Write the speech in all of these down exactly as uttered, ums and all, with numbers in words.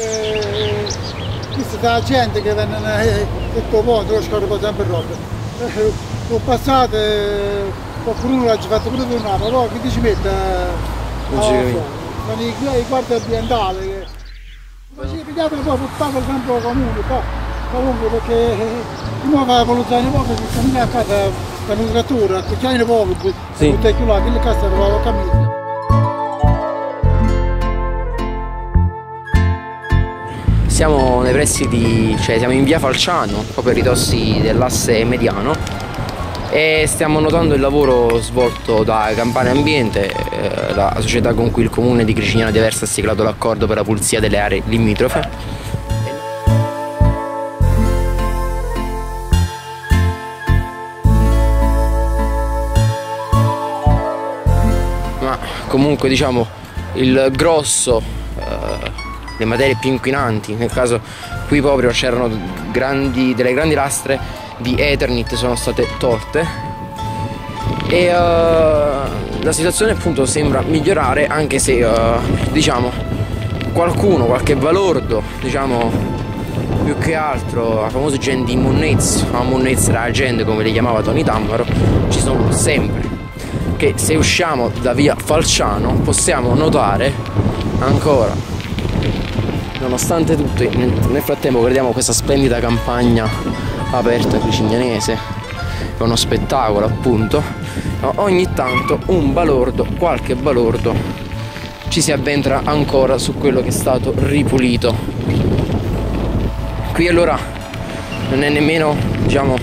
perché questa è la gente che viene tutto mondo, lo scordo sempre roba. Ho passato, qualcuno l'ha fatto pure tornare, però che ti ci mette? Non ci capisco. Sono i quarti ambientali che... Ma ci pigliate un po' sul tavolo sempre al comune, comunque perché... Prima va a valutare un po' perché cammina a casa la nutratura, perché hai un po' che si butta più là, che le case trovano a camminare. Siamo nei pressi di, cioè siamo in via Falciano, proprio a ridossi dell'asse mediano, e stiamo notando il lavoro svolto da Campania Ambiente, eh, la società con cui il comune di Gricignano di Aversa ha siglato l'accordo per la pulizia delle aree limitrofe. Ma comunque diciamo il grosso, eh, le materie più inquinanti, nel caso qui proprio c'erano delle grandi lastre di Eternit, sono state tolte e uh, la situazione appunto sembra migliorare, anche se uh, diciamo qualcuno, qualche balordo, diciamo più che altro la famosa gente in monnezza, a monnezza la gente come li chiamava Tony Tamburo, ci sono sempre, che se usciamo da via Falciano possiamo notare ancora. Nonostante tutto, nel frattempo guardiamo questa splendida campagna aperta gricignanese, è uno spettacolo appunto, ma ogni tanto un balordo, qualche balordo, ci si avventra ancora su quello che è stato ripulito. Qui allora non è nemmeno, diciamo,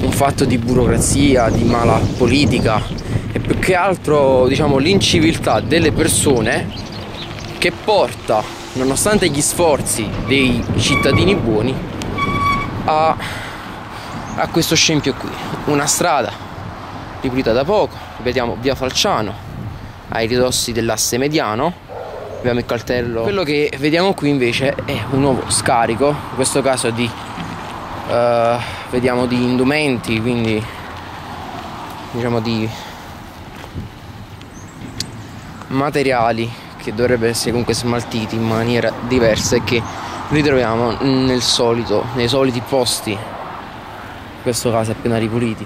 un fatto di burocrazia, di mala politica, è più che altro, diciamo, l'inciviltà delle persone che porta, nonostante gli sforzi dei cittadini buoni, a, a questo scempio qui. Una strada ripulita da poco, vediamo via Falciano ai ridossi dell'asse mediano, abbiamo il cartello. Quello che vediamo qui invece è un nuovo scarico, in questo caso di eh, vediamo di indumenti, quindi diciamo di materiali che dovrebbero essere comunque smaltiti in maniera diversa e che ritroviamo nel solito, nei soliti posti, in questo caso appena ripuliti.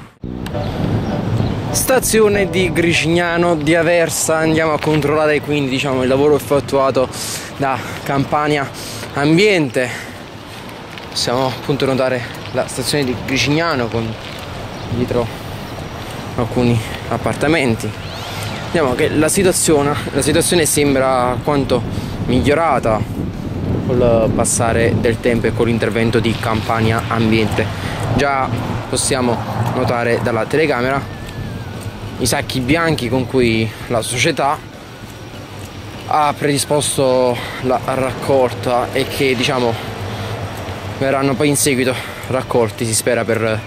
Stazione di Gricignano di Aversa, andiamo a controllare quindi diciamo il lavoro effettuato da Campania Ambiente. Possiamo appunto notare la stazione di Gricignano con dietro alcuni appartamenti. Vediamo che la situazione, la situazione sembra quanto migliorata col passare del tempo e con l'intervento di Campania Ambiente. Già possiamo notare dalla telecamera i sacchi bianchi con cui la società ha predisposto la raccolta e che diciamo verranno poi in seguito raccolti, si spera, per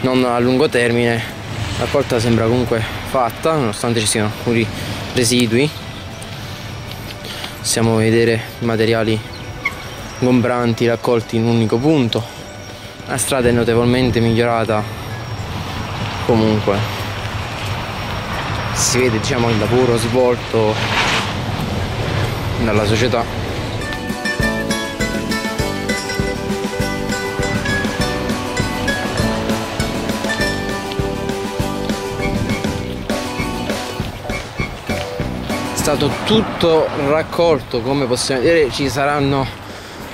non a lungo termine. La raccolta sembra comunque fatta, nonostante ci siano alcuni residui. Possiamo vedere i materiali ingombranti raccolti in un unico punto. La strada è notevolmente migliorata, comunque si vede diciamo il lavoro svolto dalla società. È stato tutto raccolto, come possiamo vedere ci saranno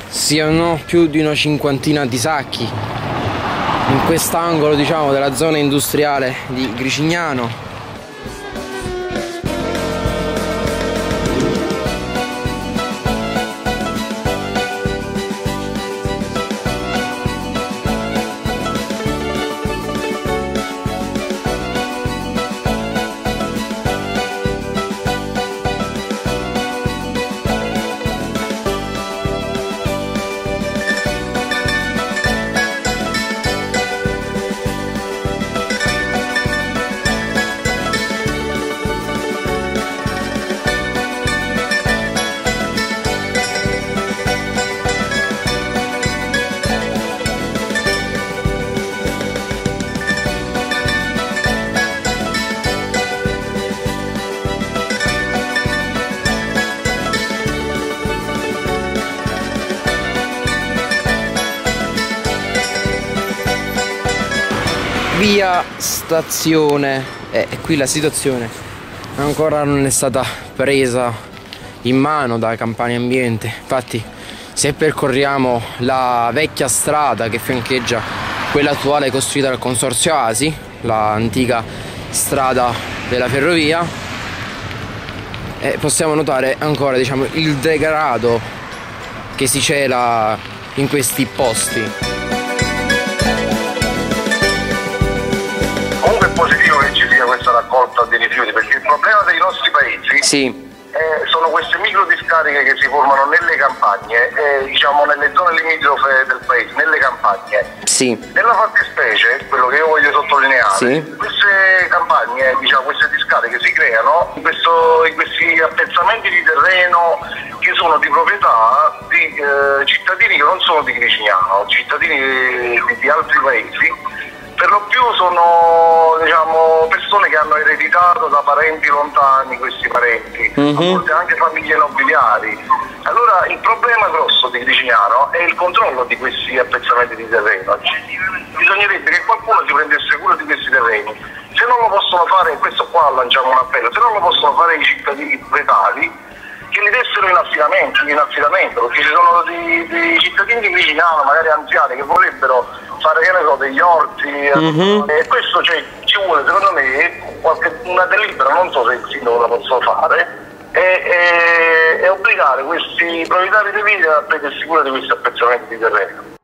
sì o no più di una cinquantina di sacchi in quest'angolo diciamo della zona industriale di Gricignano. via stazione. E eh, qui la situazione ancora non è stata presa in mano da Campania Ambiente. Infatti, se percorriamo la vecchia strada che fiancheggia quella attuale costruita dal Consorzio A S I, la antica strada della ferrovia, eh, possiamo notare ancora, diciamo, il degrado che si cela in questi posti. Questa raccolta dei rifiuti, perché il problema dei nostri paesi sì. eh, sono queste micro discariche che si formano nelle campagne, eh, diciamo nelle zone limitrofe del paese, nelle campagne. Sì. Nella fattispecie, quello che io voglio sottolineare, sì. queste campagne, diciamo queste discariche si creano in, questo, in questi appezzamenti di terreno che sono di proprietà di eh, cittadini che non sono di Gricignano, cittadini di altri paesi. Per lo più sono, diciamo, persone che hanno ereditato da parenti lontani questi parenti, mm-hmm. a volte anche famiglie nobiliari. Allora il problema grosso di Gricignano è il controllo di questi appezzamenti di terreno. Bisognerebbe che qualcuno si prendesse cura di questi terreni. Se non lo possono fare, questo qua lanciamo un appello, se non lo possono fare i cittadini proprietari, che li dessero in affidamento, in affidamento, perché ci sono dei, dei cittadini di Gricignano, magari anziani, che vorrebbero fare, che ne so, degli orti, mm-hmm. e questo, cioè, ci vuole secondo me qualche, una delibera, non so se il sindaco la posso fare, e, e, e obbligare questi proprietari di vite a prendersi cura di questi appezzamenti di terreno.